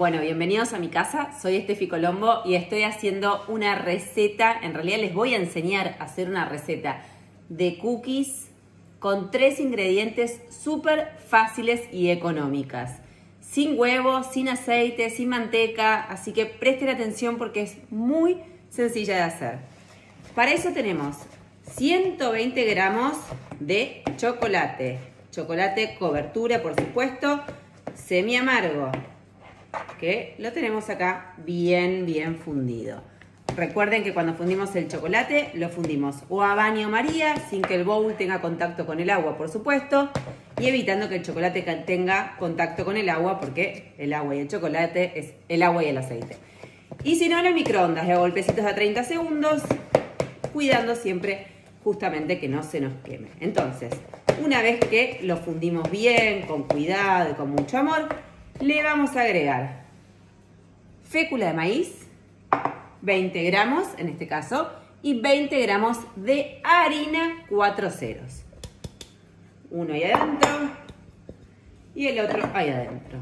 Bueno, bienvenidos a mi casa, soy Estefi Colombo y estoy haciendo una receta, en realidad les voy a enseñar a hacer una receta de cookies con 3 ingredientes súper fáciles y económicas. Sin huevo, sin aceite, sin manteca, así que presten atención porque es muy sencilla de hacer. Para eso tenemos 120 gramos de chocolate, chocolate cobertura por supuesto, semi amargo, que lo tenemos acá bien fundido. Recuerden que cuando fundimos el chocolate, lo fundimos o a baño María, sin que el bowl tenga contacto con el agua, por supuesto, y evitando que el chocolate tenga contacto con el agua, porque el agua y el chocolate es el agua y el aceite. Y si no, en el microondas, de golpecitos a 30 segundos, cuidando siempre justamente que no se nos queme. Entonces, una vez que lo fundimos bien, con cuidado y con mucho amor, le vamos a agregar fécula de maíz, 20 gramos en este caso, y 20 gramos de harina 4 ceros. Uno ahí adentro y el otro ahí adentro.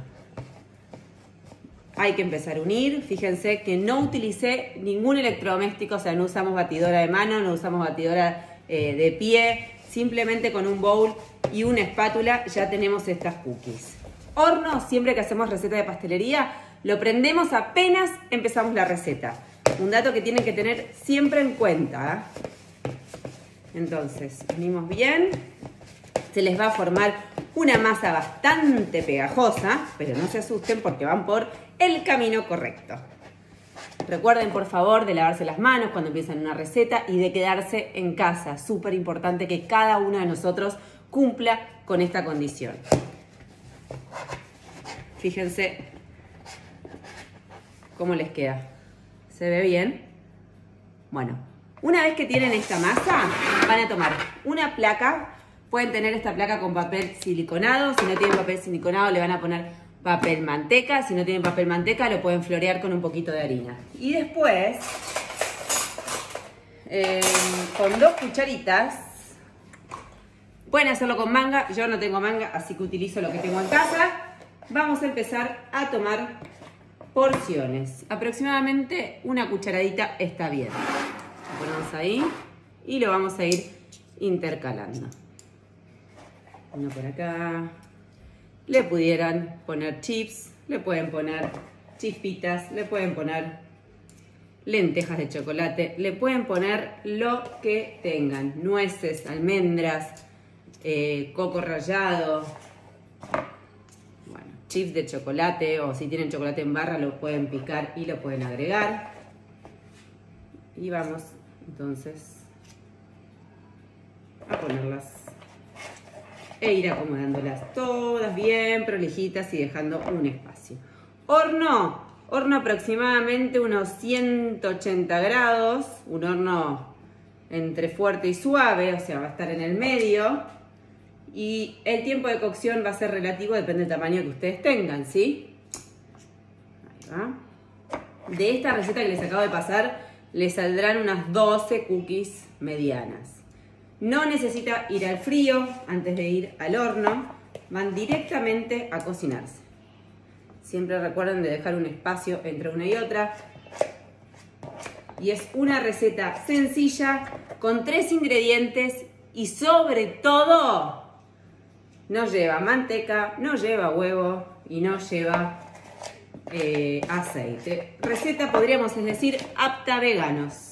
Hay que empezar a unir. Fíjense que no utilicé ningún electrodoméstico, o sea, no usamos batidora de mano, no usamos batidora de pie. Simplemente con un bowl y una espátula ya tenemos estas cookies. Horno, siempre que hacemos receta de pastelería, lo prendemos apenas empezamos la receta. Un dato que tienen que tener siempre en cuenta, ¿eh? Entonces, unimos bien. Se les va a formar una masa bastante pegajosa, pero no se asusten porque van por el camino correcto. Recuerden, por favor, de lavarse las manos cuando empiezan una receta y de quedarse en casa. Súper importante que cada uno de nosotros cumpla con esta condición. Fíjense cómo les queda. ¿Se ve bien? Bueno, una vez que tienen esta masa, van a tomar una placa. Pueden tener esta placa con papel siliconado. Si no tienen papel siliconado, le van a poner papel manteca. Si no tienen papel manteca, lo pueden florear con un poquito de harina. Y después, con 2 cucharitas, pueden hacerlo con manga. Yo no tengo manga, así que utilizo lo que tengo en casa. Vamos a empezar a tomar porciones. Aproximadamente una cucharadita está bien. Lo ponemos ahí y lo vamos a ir intercalando. Uno por acá. Le pudieran poner chips, le pueden poner chispitas, le pueden poner lentejas de chocolate, le pueden poner lo que tengan. Nueces, almendras, coco rallado, chips de chocolate, o si tienen chocolate en barra lo pueden picar y lo pueden agregar. Y vamos entonces a ponerlas e ir acomodándolas todas bien prolijitas y dejando un espacio. Horno aproximadamente unos 180 grados, un horno entre fuerte y suave, o sea, va a estar en el medio. Y el tiempo de cocción va a ser relativo, depende del tamaño que ustedes tengan, ¿sí? Ahí va. De esta receta que les acabo de pasar, les saldrán unas 12 cookies medianas. No necesita ir al frío antes de ir al horno. Van directamente a cocinarse. Siempre recuerden de dejar un espacio entre una y otra. Y es una receta sencilla, con 3 ingredientes. Y sobre todo, no lleva manteca, no lleva huevo y no lleva aceite. Receta, podríamos decir, apta a veganos.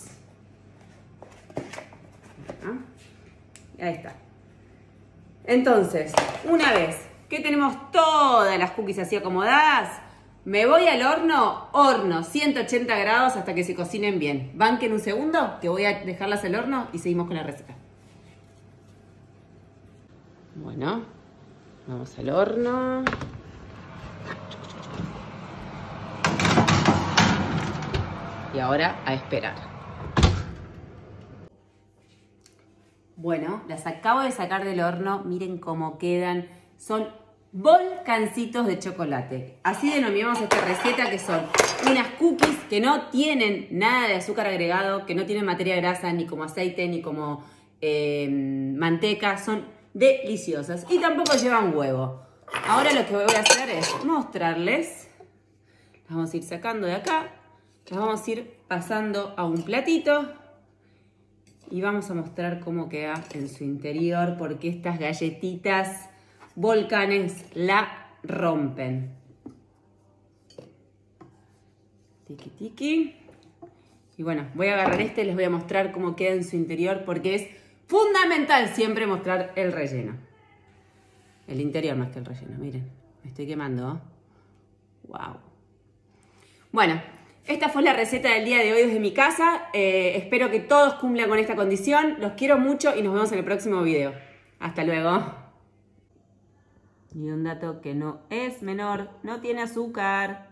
Ahí está. Entonces, una vez que tenemos todas las cookies así acomodadas, me voy al horno, 180 grados hasta que se cocinen bien. Banquen un segundo que voy a dejarlas al horno y seguimos con la receta. Bueno, vamos al horno. Y ahora a esperar. Bueno, las acabo de sacar del horno. Miren cómo quedan. Son volcancitos de chocolate. Así denominamos esta receta, que son unas cookies que no tienen nada de azúcar agregado, que no tienen materia grasa, ni como aceite, ni como manteca. Son deliciosas y tampoco llevan huevo. Ahora lo que voy a hacer es mostrarles las vamos a ir sacando de acá, las vamos a ir pasando a un platito y vamos a mostrar cómo queda en su interior, porque estas galletitas volcanes la rompen. Tiki tiki. Y bueno, voy a agarrar este y les voy a mostrar cómo queda en su interior, porque es fundamental siempre mostrar el relleno. El interior más que el relleno, miren. Me estoy quemando. ¡Wow! Bueno, esta fue la receta del día de hoy desde mi casa. Espero que todos cumplan con esta condición. Los quiero mucho y nos vemos en el próximo video. ¡Hasta luego! Y un dato que no es menor, no tiene azúcar.